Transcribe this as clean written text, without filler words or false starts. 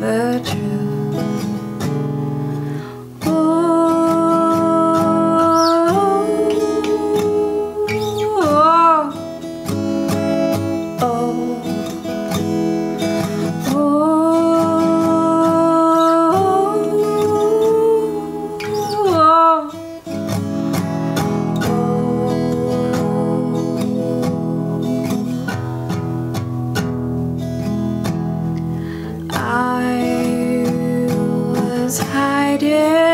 remember true. Oh, oh, oh, oh, oh, oh. I was hiding.